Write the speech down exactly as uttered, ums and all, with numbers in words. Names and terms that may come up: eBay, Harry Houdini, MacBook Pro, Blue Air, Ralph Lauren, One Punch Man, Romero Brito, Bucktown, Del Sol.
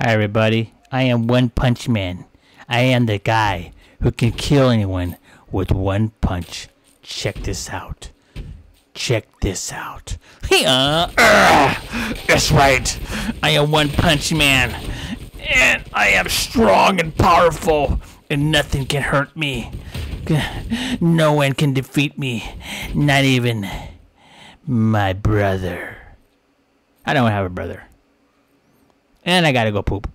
Hi everybody, I am One Punch Man. I am the guy who can kill anyone with one punch. Check this out. Check this out. Hey-uh. That's right. I am One Punch Man. And I am strong and powerful. And nothing can hurt me. No one can defeat me. Not even my brother. I don't have a brother. And I gotta go poop.